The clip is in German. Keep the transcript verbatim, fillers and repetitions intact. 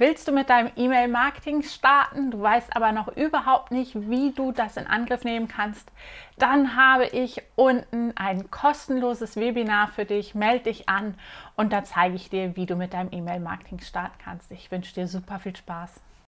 Willst du mit deinem E-Mail-Marketing starten, du weißt aber noch überhaupt nicht, wie du das in Angriff nehmen kannst, dann habe ich unten ein kostenloses Webinar für dich. Melde dich an und da zeige ich dir, wie du mit deinem E-Mail-Marketing starten kannst. Ich wünsche dir super viel Spaß.